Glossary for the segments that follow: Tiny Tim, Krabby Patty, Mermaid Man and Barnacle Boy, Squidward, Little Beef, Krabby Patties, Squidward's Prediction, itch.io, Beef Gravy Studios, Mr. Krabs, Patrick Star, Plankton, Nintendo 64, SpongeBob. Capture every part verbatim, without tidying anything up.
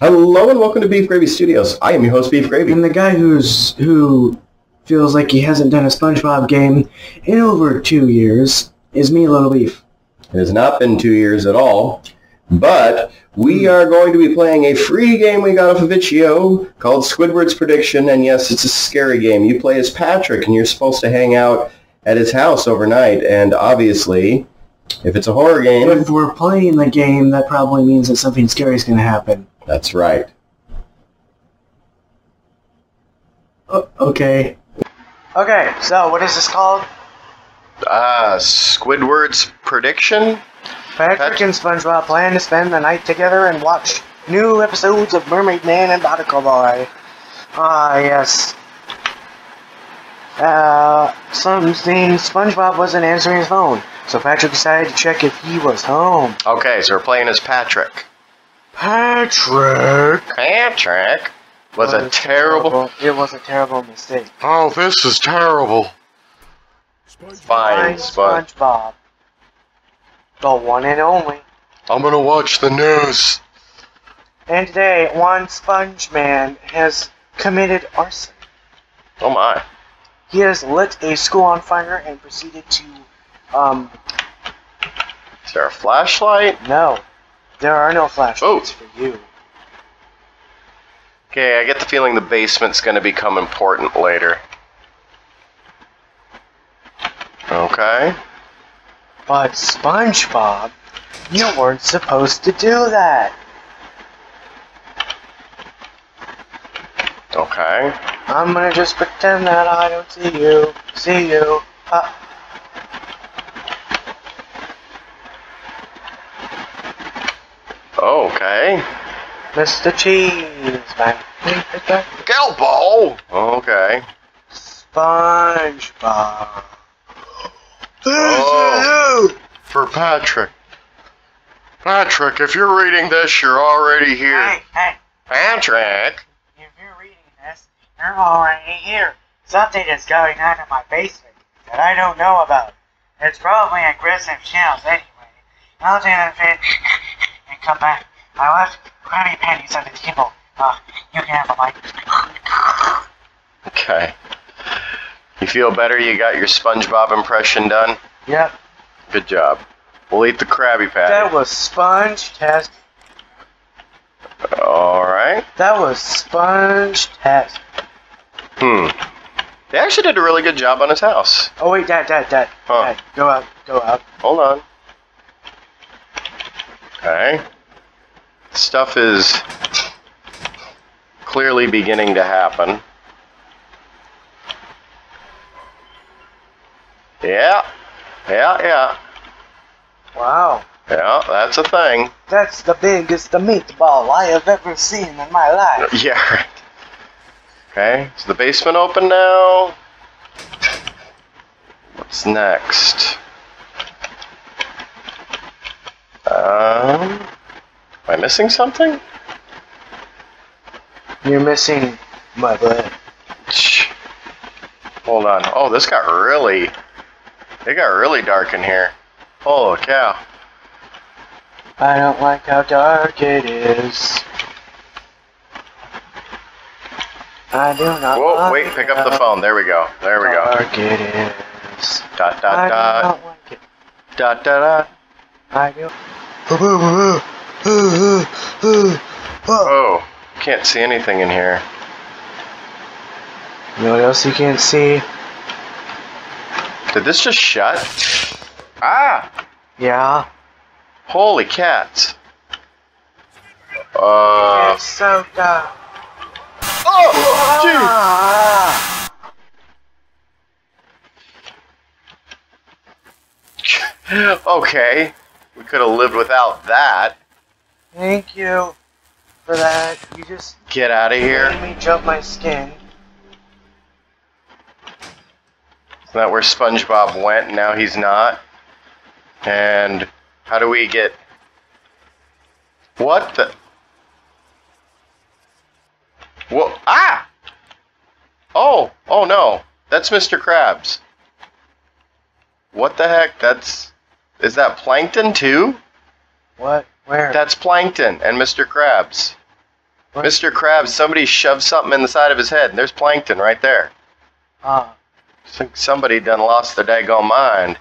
Hello and welcome to Beef Gravy Studios. I am your host, Beef Gravy. And the guy who's who feels like he hasn't done a SpongeBob game in over two years is me, Little Beef. It has not been two years at all, but we are going to be playing a free game we got off of itch dot i o called Squidward's Prediction, and yes, it's a scary game. You play as Patrick, and you're supposed to hang out at his house overnight, and obviously, if it's a horror game... If we're playing the game, that probably means that something scary is going to happen. That's right. Oh, okay. Okay, so what is this called? Uh, Squidward's Prediction? Patrick Pat and SpongeBob plan to spend the night together and watch new episodes of Mermaid Man and Barnacle Boy. Ah, uh, yes. Uh, something SpongeBob wasn't answering his phone, so Patrick decided to check if he was home. Okay, so we're playing as Patrick. Patrick! Patrick was, was a terrible, terrible... It was a terrible mistake. Oh, this is terrible. SpongeBob. Fine, SpongeBob. The one and only. I'm gonna watch the news. And today, one Sponge Man has committed arson. Oh my. He has lit a school on fire and proceeded to, um... Is there a flashlight? No. There are no flashlights oh. for you. Okay, I get the feeling the basement's gonna become important later. Okay. But SpongeBob, you weren't supposed to do that. Okay. I'm gonna just pretend that I don't see you. See you. Uh. Okay. Mister Cheeseman. Gelbo! Okay. SpongeBob. Oh, for Patrick. Patrick, if you're reading this, you're already here. Hey, hey. Patrick! If you're reading this, you're already here. Something is going on in my basement that I don't know about. It's probably aggressive shells anyway. I'll do the fit and come back. I left Krabby Patties on the table. Uh, you can have a bite. Okay. You feel better? You got your SpongeBob impression done? Yep. Good job. We'll eat the Krabby Patty. That was sponge-tastic. Alright. That was sponge-tastic. Hmm. They actually did a really good job on his house. Oh, wait, Dad, Dad, Dad. Huh. Dad, go out, go out. Hold on. Okay. Stuff is clearly beginning to happen. Yeah, yeah, yeah. Wow. Yeah, that's a thing. That's the biggest meatball I have ever seen in my life. Yeah, right. Okay, is the basement open now? What's next? Um, am I missing something? You're missing my butt. Hold on. Oh, this got really... It got really dark in here. Holy cow. I don't like how dark it is. I do not Whoa, like wait, pick up the phone. There we go. There we go. Dark it is. Dot, dot, I dot. I don't like it. Dot, dot, dot. I do. Oh, can't see anything in here. You know what else you can't see? Did this just shut? Ah! Yeah. Holy cats. Uh. It's so dark. Oh! Ah. Dude. Okay. We could have lived without that. Thank you for that. You just. Get out of here. Made me jump my skin. Isn't that where SpongeBob went? Now he's not. And how do we get? What the? Whoa! Ah! Oh! Oh no! That's Mister Krabs. What the heck? That's is that Plankton too? What? Where? That's Plankton and Mister Krabs. Mister Krabs, somebody shoved something in the side of his head, and there's Plankton right there. Ah. Uh, I think somebody done lost their daggone mind.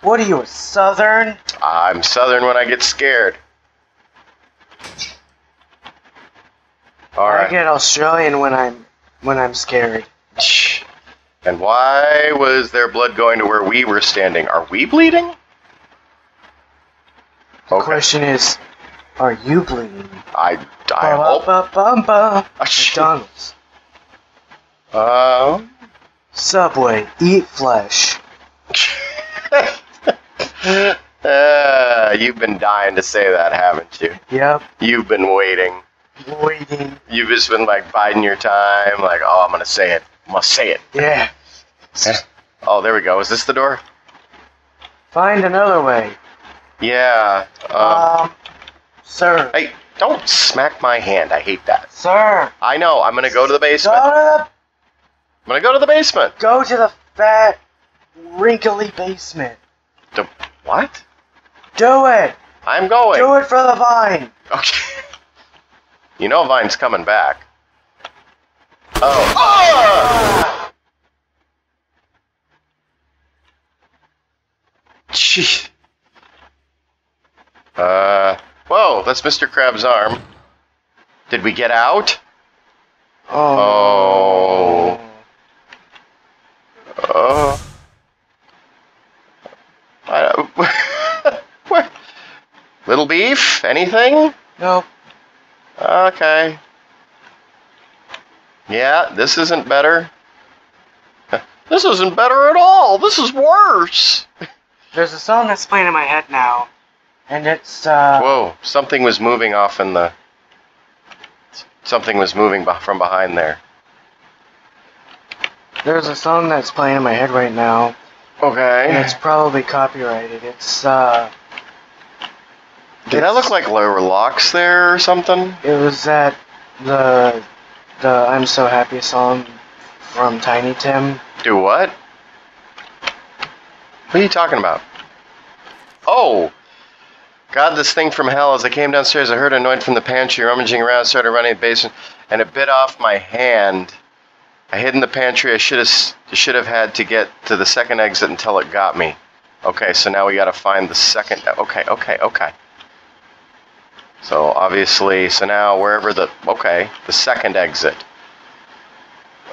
What are you, a southern? I'm southern when I get scared. All right. I get Australian when I'm when I'm scary. And why was their blood going to where we were standing? Are we bleeding? Okay. The question is, are you bleeding? I die. Ba-ba-ba-ba. McDonald's. Um. Uh, Subway. Eat flesh. uh, you've been dying to say that, haven't you? Yep. You've been waiting. Waiting. You've just been like biding your time, like, oh, I'm gonna say it. I'm gonna say it. Yeah. Oh, there we go. Is this the door? Find another way. Yeah. Um, um sir. Hey, don't smack my hand. I hate that. Sir. I know. I'm gonna go to the basement. Go to the... I'm gonna go to the basement. Go to the fat, wrinkly basement. The what? Do it. I'm going. Do it for the vine. Okay. You know Vine's coming back. Oh. Oh! Jeez. Uh. Whoa, that's Mister Krabs' arm. Did we get out? Oh. Oh. Oh. I don't... Little Beef? Anything? No. Okay. Yeah, this isn't better. This isn't better at all. This is worse. There's a song that's playing in my head now. And it's, uh... Whoa, something was moving off in the... Something was moving from behind there. There's a song that's playing in my head right now. Okay. And it's probably copyrighted. It's, uh... Did I look like Lower Locks there or something? It was that the the I'm So Happy song from Tiny Tim. Do what? What are you talking about? Oh! God, this thing from hell. As I came downstairs, I heard a noise from the pantry. Rummaging around, started running in the basement, and it bit off my hand. I hid in the pantry. I should have should have had to get to the second exit until it got me. Okay, so now we got to find the second... Okay, okay, okay. So obviously, so now wherever the, okay, the second exit.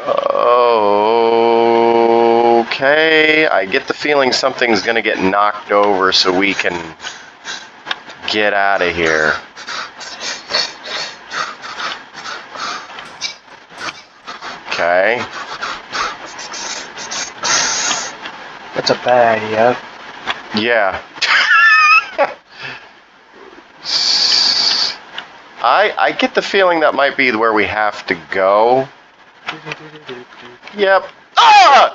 Okay, I get the feeling something's gonna get knocked over so we can get out of here. Okay. That's a bad idea. Yeah. I, I get the feeling that might be where we have to go. Yep. Ah!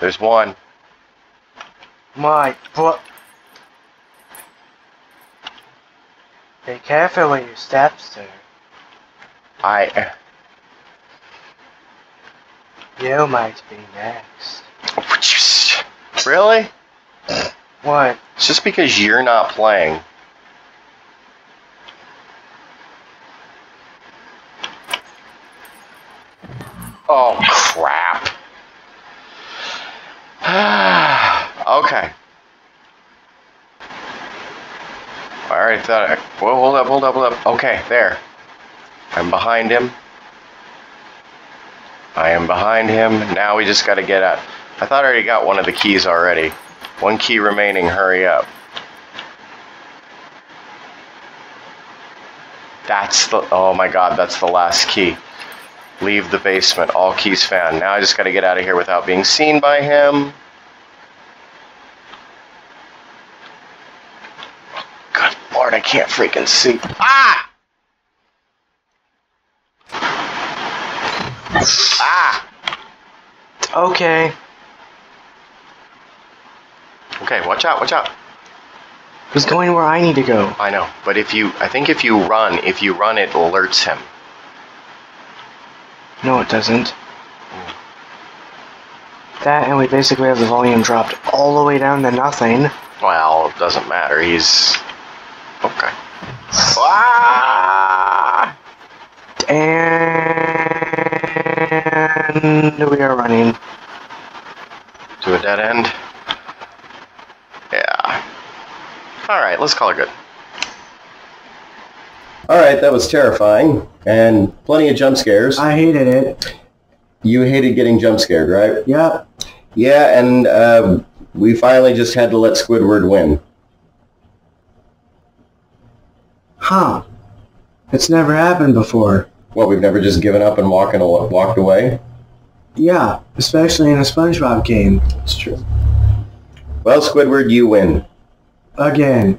There's one. My foot. Be careful when you step, sir. I... You might be next. Really? What? It's just because you're not playing. Oh, crap. Okay. I already thought I... Whoa, hold up, hold up, hold up. Okay, there. I'm behind him. I am behind him. Now we just gotta get out. I thought I already got one of the keys already. One key remaining, hurry up. That's the, oh my god, that's the last key. Leave the basement, all keys found. Now I just gotta get out of here without being seen by him. Good lord, I can't freaking see. Ah! Ah! Okay. Okay, watch out, watch out. He's going where I need to go. I know, but if you, I think if you run, if you run, it alerts him. No, it doesn't. Mm. That, and we basically have the volume dropped all the way down to nothing. Well, it doesn't matter. He's, Okay. Ah! And we are running to a dead end. Yeah. Alright, let's call it good. Alright, that was terrifying. And plenty of jump scares. I hated it. You hated getting jump scared, right? Yeah. Yeah, and uh, we finally just had to let Squidward win. Huh. It's never happened before. Well, we've never just given up and walk and walked away? Yeah, especially in a SpongeBob game. It's true. Well, Squidward, you win. Again.